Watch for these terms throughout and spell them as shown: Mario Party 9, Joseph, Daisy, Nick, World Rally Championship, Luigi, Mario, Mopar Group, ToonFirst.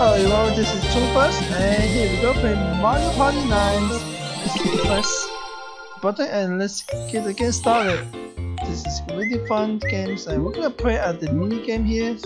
Hello everyone, this is ToonFirst, and here we go playing Mario Party 9. Let's press the button and let's get the game started. This is really fun games, and we're gonna play at the mini game here.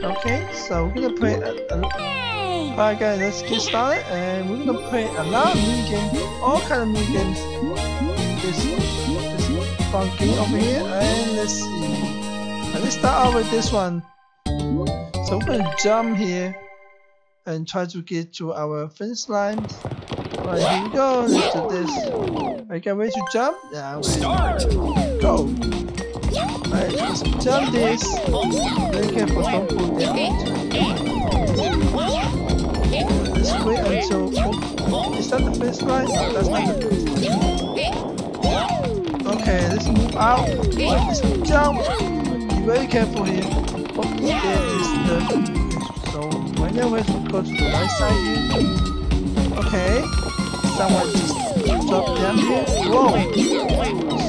Okay, so we're gonna play at alright guys, let's get started, and we're gonna play a lot of mini games, all kind of mini games. This fun game over here, and let's see. And let's start out with this one. So we're gonna jump here and try to get to our finish line. Alright, here we go. Let's do this. Are you guys ready to jump? Yeah, I'm ready. Go! Alright, let's jump this. Very careful, don't pull damage. Let's wait until. Oh, is that the finish line? No, that's not the finish line. Okay, let's move out. Let's jump! Be very careful here. Oh, there is the. Yeah, we have to go to the right side here. Okay, someone just dropped down here. Whoa!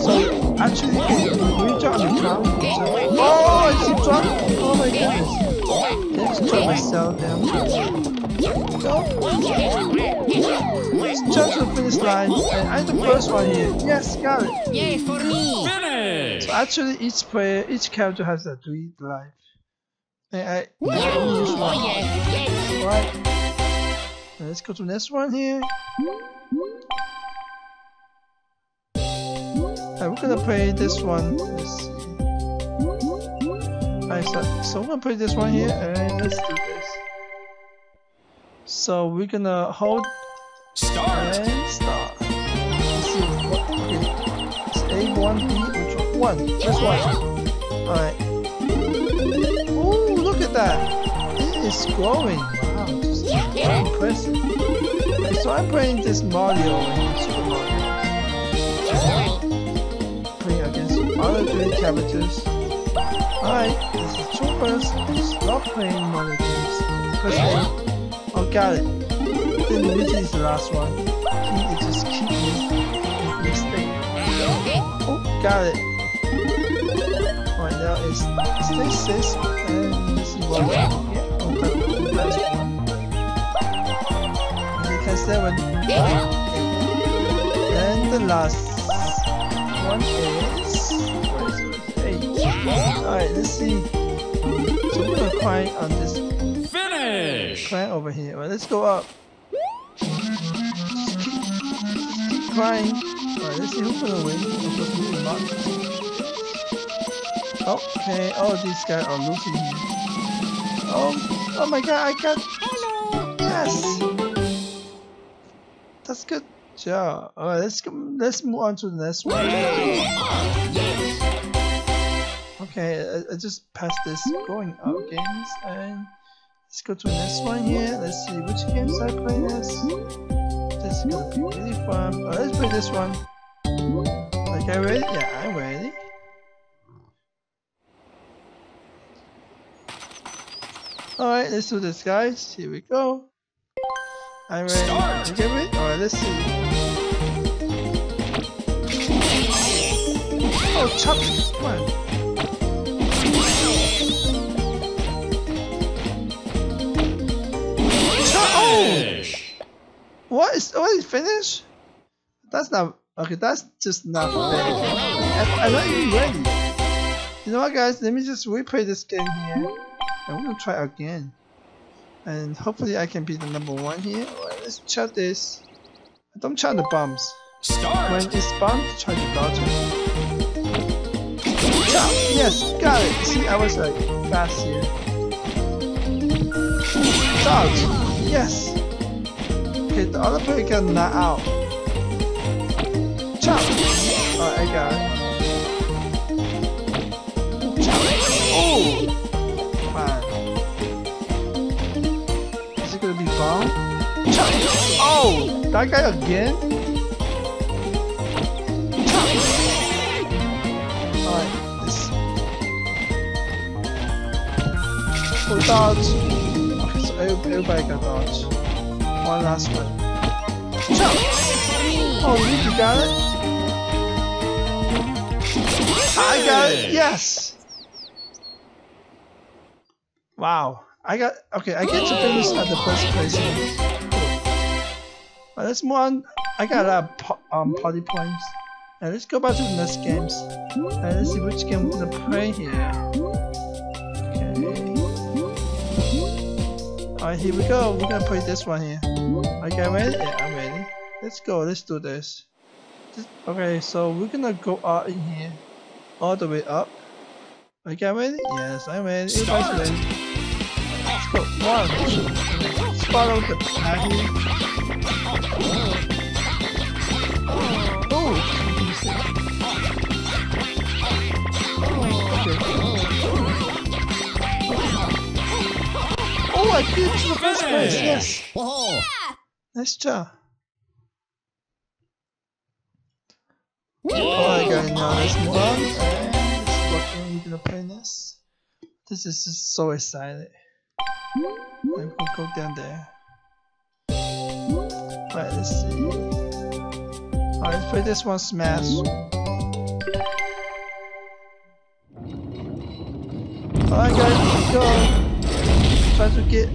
So, actually, we jump on the ground. Oh, I just dropped! Oh my goodness! Let's drop myself down. Go! Let's jump to the finish line, and I'm the first one here. Yes, got it! Yay for me! Finish! So actually, each character has a 3 life. Alright, let's go to the next one here. Alright, we're gonna play this one. Let's see. Alright, so we're gonna play this one here, and let's do this. So we're gonna hold start and start. Let's see what we get. It's A, 1, B, which one? This one. Alright. Look at that! It is glowing! Wow, just very impressive. And so I'm playing this Mario and Super Mario. Playing against other 3 characters. Alright, this is ToonFirst. Stop playing Mario games. First one. Oh, got it. Then Luigi is the last one. He just keeps making mistakes. Oh, got it. Right now it's this and let's see what we get on top of the last one. And it has 7. And the last one is 8. Alright, let's see. So we're gonna climb on this. Finish! Climb over here. Alright, let's go up. Just keep climb. Alright, let's see who's gonna win. Who's gonna win? Okay, oh, these guys are losing me. Oh my god, I got. Hello! Yes! That's good job. Alright, let's move on to the next one. Okay, I just passed this going out games, and let's go to the next one here. Let's see which games I play this. This is gonna be really fun. Alright, let's play this one. Like, I ready? Yeah, I'm ready. Alright, let's do this, guys. Here we go. I'm ready. Alright, let's see. Oh, chop! Come on. Chop! What is already finished? That's not okay. That's just not fair. I'm not even ready. You know what, guys? Let me just replay this game here. I'm gonna try again, and hopefully I can be the number 1 here. Alright, let's check this. Don't check the bombs. Start. When it's bombed, try to dodge it. Chop! Yes, got it. See, I was like fast here. Dodge. Yes. Okay, the other player got knocked out. Chop. Alright, I got it. Chop. Oh. Bomb. Oh! That guy again? Alright, this. Oh, dodge! Okay, so everybody got dodge. One last one. Chop! Oh, you got it? I got it! Yes! Wow, I got okay. I get to finish at the first place. But this one, I got party points. Now let's go back to the next games. And let's see which game we're gonna play here. Okay. Alright, here we go. We're gonna play this one here. Okay, ready? Yeah, I'm ready. Let's go. Let's do this. Okay, so we're gonna go out in here, all the way up. Okay, ready? Yes, I'm ready. Everybody's ready. Let's go. 1, 2, let's follow the path here. Oh! Okay. Oh, I did it to the first place, yes! Yeah. Nice job. Alright guys, now let's move on. What game are we gonna play this? This is just so exciting. Maybe we can go down there. Alright, let's see. Alright, let's play this one, Smash. Alright guys, let's go. Try to get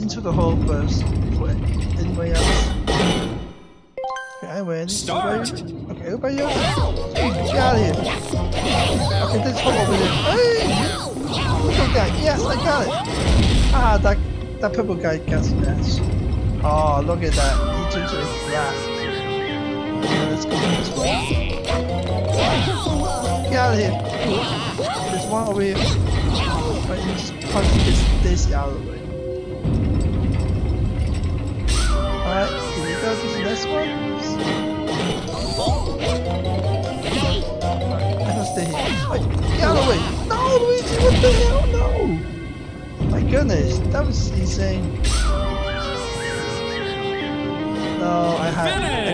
into the hole first before anybody else. Okay, I win. Start. Okay, everybody else. Get out of here. Okay, let's hole over there. Hey! Look at that! Yes, I got it! Ah, that purple guy got smashed. Oh, look at that. He turned to his flat. Okay, let's go this way. Get out of here! There's one over here. But you just punch this Daisy out of the way. Alright, can we go to the next one? Alright, I'm gonna stay here. Alright, get out of the way! No, Luigi, what the hell? No! My goodness, that was insane. No, I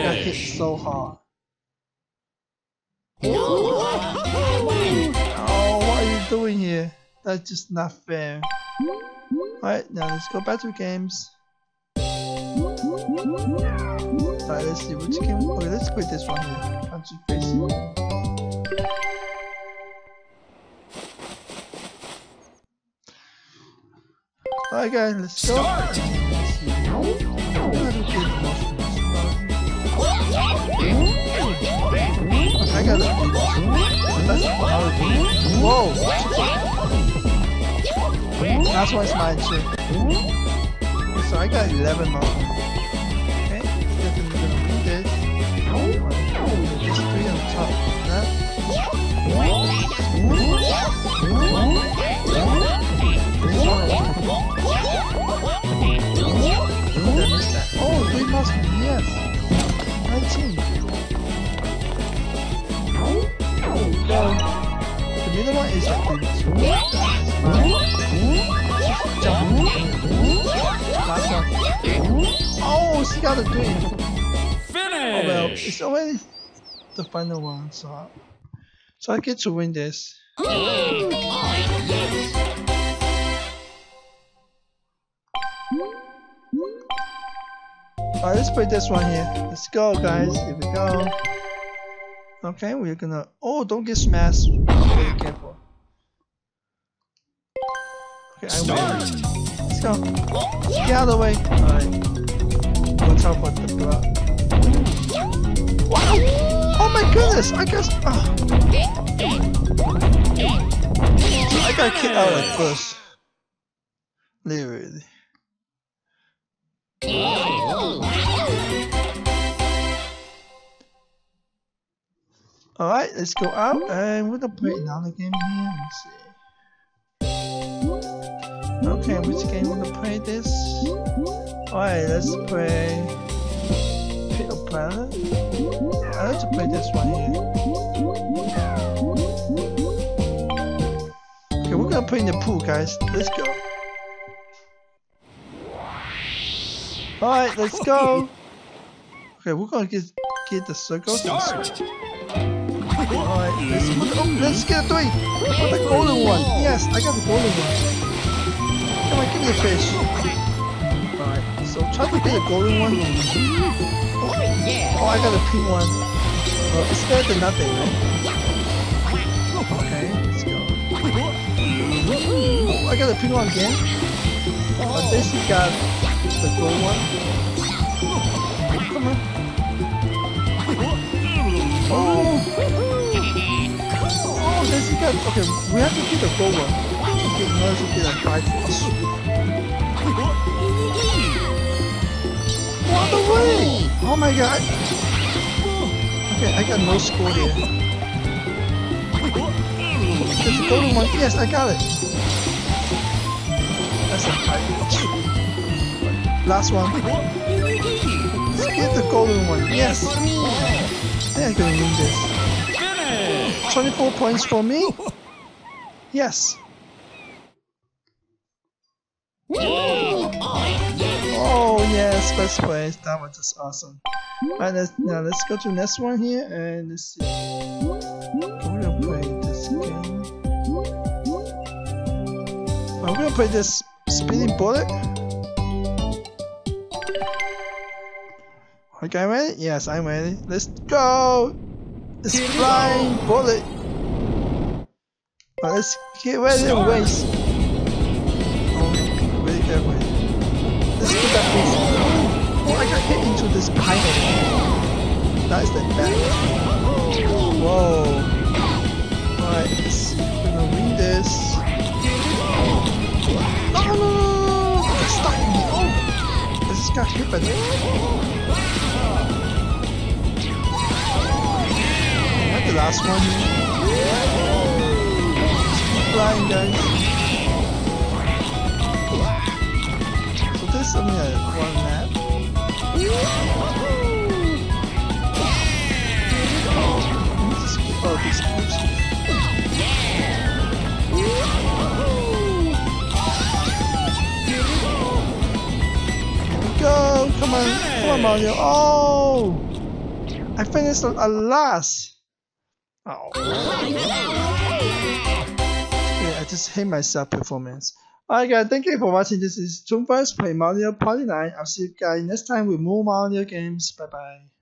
got hit so hard. Oh, what are you doing here? That's just not fair. Alright, now let's go back to games. Alright, let's see which game. Okay, let's quit this one here. I'm too crazy. Alright guys, let's go. I got it. Whoa! That's why it's mine too. So I got 11 more. Okay, just 3 on top. Oh, we must be, yes! 19! The middle one is like this. Last one. Oh, she got a three! Finish! Oh well, it's already the final one, so I get to win this. Alright, let's play this one here. Let's go, guys. Here we go. Okay, we're gonna. Oh, don't get smashed. Be very careful. Okay, I win. Let's go. Get out of the way. Alright. Watch out for the blood. Wow! Oh my goodness! I guess. Oh. So I got kicked out at first. Literally. Alright, let's go out and we're gonna play another game here. Let's see. Okay, which game we're gonna play this? Alright, let's play Pit of Planet. I like to play this one here. Okay, we're gonna play in the pool, guys. Let's go. Alright, let's go! Okay, we're gonna get the circles. Alright, let's get a 3! Oh, the golden one! Yes, I got the golden one! Come on, give me the fish! Alright, so try to get the golden one. Oh, I got a pink one. Oh, it's better than nothing, right? Okay, let's go. Oh, I got a pink one again. But this you got the cool one. Come on. Oh, this you got. Okay, we have to get the cool one. Because we have to get a fight. What the way? Oh my god. Okay, I got no score here. There's a golden one. Yes, I got it. That's a fight. Last one. Let's get the golden one. Yes. They're gonna win this. 24 points for me. Yes. Oh yes, best place. That was just awesome. Alright, now let's go to the next one here and let's see. I'm gonna play this game. I'm gonna play this spinning bullet. Okay, I'm ready? Yes, I'm ready. Let's go! It's flying bullet! But let's get ready and race. Oh, really careful. Let's get that piece. Oh, I got hit into this pineapple. That is the bad. Whoa. Alright, let's see. We're gonna win this. No! It's stuck in me! Oh! I just got hit by that. Is that the last one? Just keep flying, guys. So there's something like one map. Let me just keep all these cubes. Go! Come on! Come on, Mario! Oh! I finished at last! Oh! Yeah, I just hate myself performance. Alright guys, thank you for watching. This is ToonFirst Play Mario Party 9. I'll see you guys next time with more Mario games. Bye bye!